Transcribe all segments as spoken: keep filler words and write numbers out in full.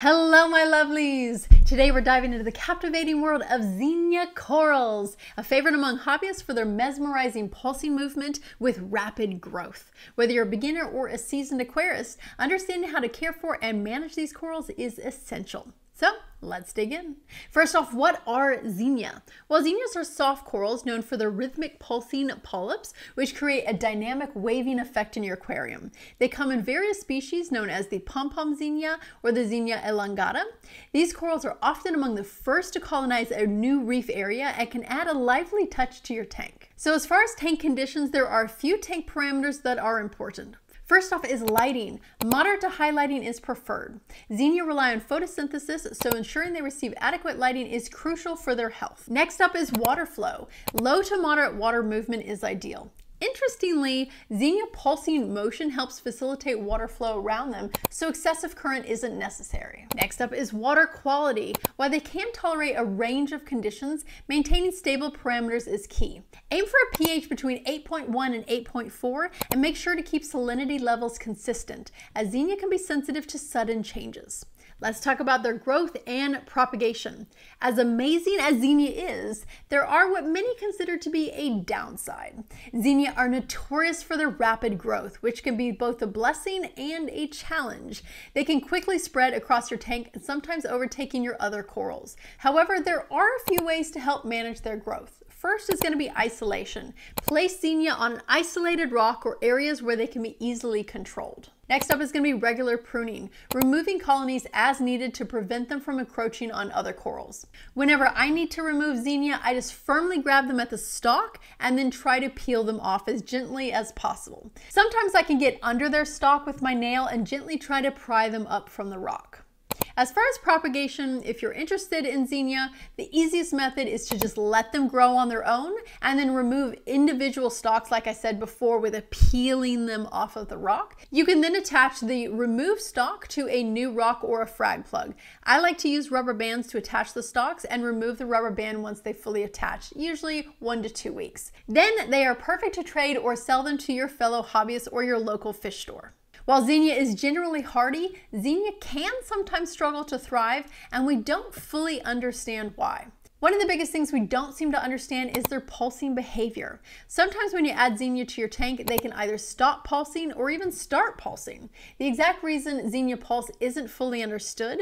Hello my lovelies! Today we're diving into the captivating world of Xenia corals, a favorite among hobbyists for their mesmerizing pulsing movement with rapid growth. Whether you're a beginner or a seasoned aquarist, understanding how to care for and manage these corals is essential. So let's dig in. First off, what are Xenia? Well, Xenias are soft corals known for their rhythmic pulsing polyps, which create a dynamic waving effect in your aquarium. They come in various species known as the pom-pom Xenia or the Xenia elongata. These corals are often among the first to colonize a new reef area and can add a lively touch to your tank. So as far as tank conditions, there are a few tank parameters that are important. First off is lighting. Moderate to high lighting is preferred. Xenia rely on photosynthesis, so ensuring they receive adequate lighting is crucial for their health. Next up is water flow. Low to moderate water movement is ideal. Interestingly, Xenia pulsing motion helps facilitate water flow around them, so excessive current isn't necessary. Next up is water quality. While they can tolerate a range of conditions, maintaining stable parameters is key. Aim for a pH between eight point one and eight point four, and make sure to keep salinity levels consistent, as Xenia can be sensitive to sudden changes. Let's talk about their growth and propagation. As amazing as Xenia is, there are what many consider to be a downside. Xenia are notorious for their rapid growth, which can be both a blessing and a challenge. They can quickly spread across your tank and sometimes overtaking your other corals. However, there are a few ways to help manage their growth. First is going to be isolation. Place Xenia on an isolated rock or areas where they can be easily controlled. Next up is going to be regular pruning, removing colonies as needed to prevent them from encroaching on other corals. Whenever I need to remove Xenia, I just firmly grab them at the stalk and then try to peel them off as gently as possible. Sometimes I can get under their stalk with my nail and gently try to pry them up from the rock. As far as propagation, if you're interested in Xenia, the easiest method is to just let them grow on their own and then remove individual stalks, like I said before, with peeling them off of the rock. You can then attach the removed stalk to a new rock or a frag plug. I like to use rubber bands to attach the stalks and remove the rubber band once they fully attach, usually one to two weeks. Then they are perfect to trade or sell them to your fellow hobbyists or your local fish store. While Xenia is generally hardy, Xenia can sometimes struggle to thrive, and we don't fully understand why. One of the biggest things we don't seem to understand is their pulsing behavior. Sometimes when you add Xenia to your tank, they can either stop pulsing or even start pulsing. The exact reason Xenia pulse isn't fully understood.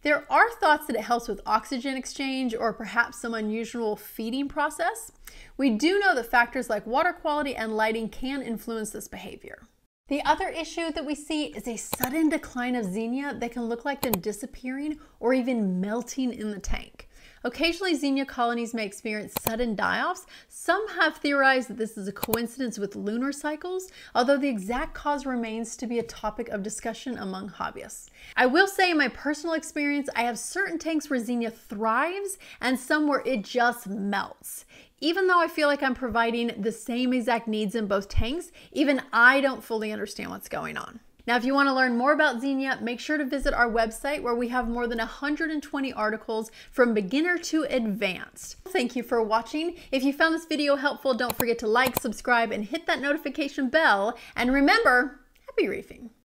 There are thoughts that it helps with oxygen exchange or perhaps some unusual feeding process. We do know that factors like water quality and lighting can influence this behavior. The other issue that we see is a sudden decline of Xenia that can look like them disappearing or even melting in the tank. Occasionally, Xenia colonies may experience sudden die-offs. Some have theorized that this is a coincidence with lunar cycles, although the exact cause remains to be a topic of discussion among hobbyists. I will say in my personal experience, I have certain tanks where Xenia thrives and some where it just melts. Even though I feel like I'm providing the same exact needs in both tanks, even I don't fully understand what's going on. Now, if you want to learn more about Xenia, make sure to visit our website where we have more than one hundred twenty articles from beginner to advanced. Thank you for watching. If you found this video helpful, don't forget to like, subscribe, and hit that notification bell. And remember, happy reefing.